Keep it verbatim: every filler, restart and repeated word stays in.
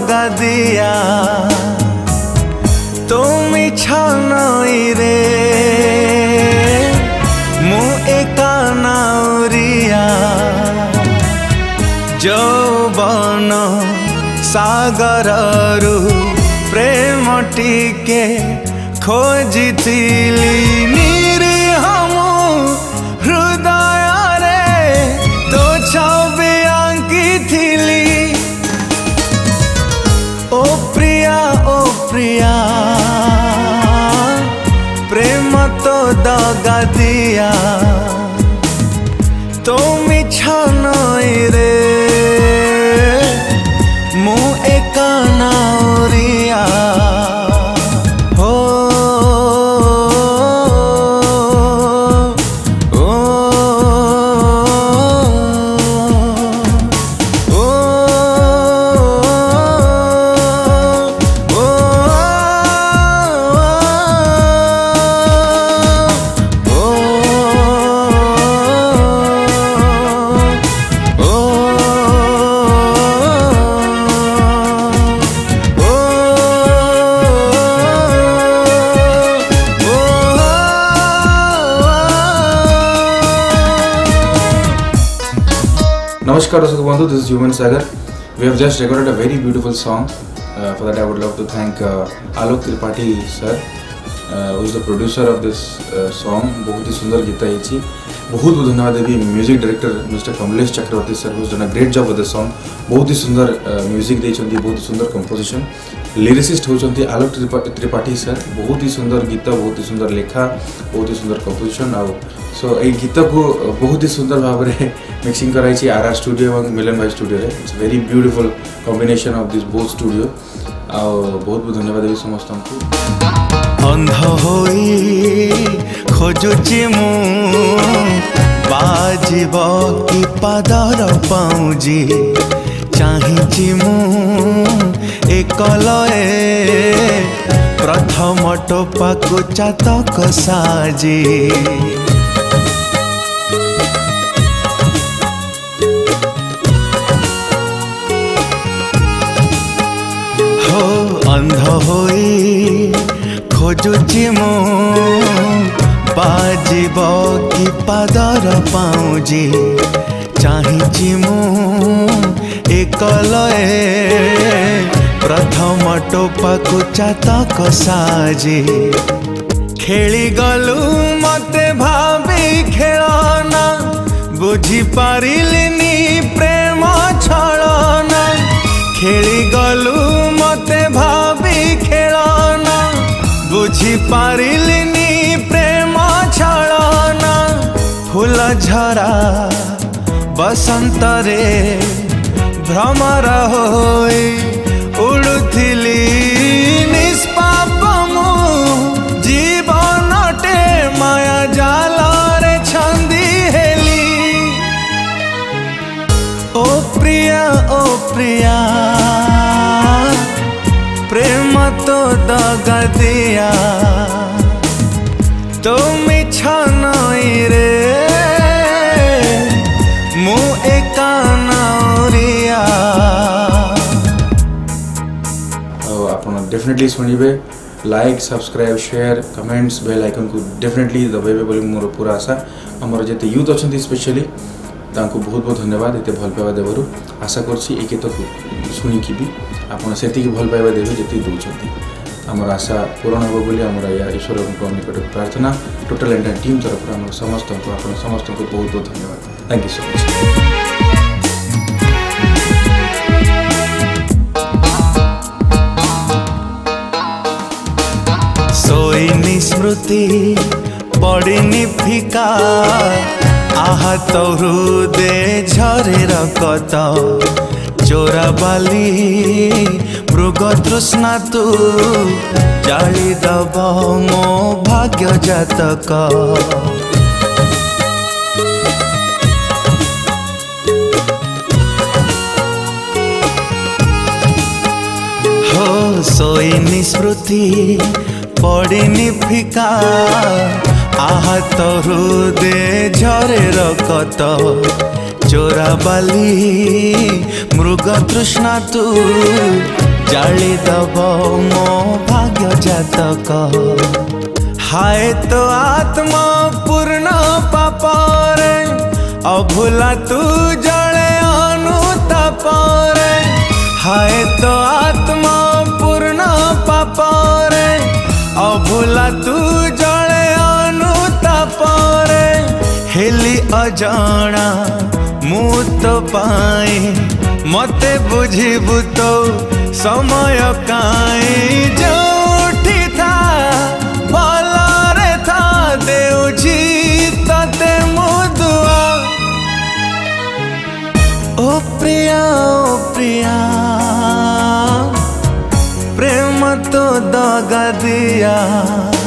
লগা দিয়া তুমি ছনই রে মু একা নাউরিয়া যৌবন সাগররু প্রেমটিকে খোঁজিতিলি নিরীহ মু হৃদয়রে তো ছবি আঁকিথিলি ও প্রিয়া ও প্রিয়া প্রেম তো দগা দিয়া তুমি ছনই রে মু একা নাউরিয়া Namaskar Sadhubandhu, this is Human Sagar. We have just recorded a very beautiful song. Uh, for that I would love to thank uh, Alok Tripathy sir, uh, who is the producer of this uh, song, Bhagati Sundar Gita Ichi. Bahut bahut dhanyawad hai the music director Mister Kamlesh Chakrobarty sir, who has done a great job with this song. Bahut hi sundar uh, music deichhanti, bahut hi sundar composition. Lyricist hoichanti Alok Tripathy sir, bahut hi sundar gita, bahut hi sundar lekha, bahut hi sundar composition. Now so ei gita ko bahut hi sundar bhabare mixing karai chi R R studio and Milan Bay studio. It's a very beautiful combination of these both studio. Aw bahut bahut dhanyawad hai samastanku. Andha hoi khojuchi mu bajibo ki padar pauji chahichi mu ekaloe pratham topa ko chatak saji. अंध होई खोजुची मो बाजीब की पादर पाऊजी चाहिची मो एकलए प्रथम टोपाकु चातक साजी खेली गलु मते भाभी खेलना बुझी पारिलिनी प्रेम छलना खेली गलु मते भाभी खेलना बुझी पारिलिनी प्रेम छलना फूल झरा बसंत रे भ्रमर होई उड़ुथिली निष्पाप मु जीवन टे माया जाल रे छंदी हेली ओ प्रिया ओ प्रिया प्रेम तो दगा दिया तुम छनई रे मु एका नाउरिया अपन डेफिनेटली सुनिबे like subscribe share comments bell icon को डेफिनेटली दबाइबे बोली मोर पूरा आशा हमर जते यूथ अछंती स्पेशली तांको बहुत बहुत धन्यवाद एते भल पाइबा देवरु आशा करछि ए गीत को सुनिकि भी आपण सेति भल पाइबा देबे जति दोछथि हमर आशा पूर्ण होबो बोली हमर ईश्वर को निकट प्रार्थना टोटल एंटायर टीम तरफ हमर समस्त को आपण समस्त को बहुत बहुत धन्यवाद. Thank you so much. सोईनी स्मृति पड़िनी फिका आहा तौरुदे झरेर कत चोरा बाली मृग तृष्णा तू जाली दब मो भाग्य जातक हो सोईनी स्मृति पड़िनी फिका आहा तरुदे झरेर कत चोरा बाली मृग तृष्णा तू दब मो भाग्य जातक हाय तो आत्मा पूर्ण पापरे अभुला तू जड़े अनुतापरे हाय तो आत्मा पूर्ण पापरे अभुला तू जड़े अनुतापरे हेली अजाना मुत पाए मते बुझीबू तो समय काई जोठी था भलरे था देउची तते मुदुआ ओ प्रिया ओ प्रिया प्रेम तो दगा दिया।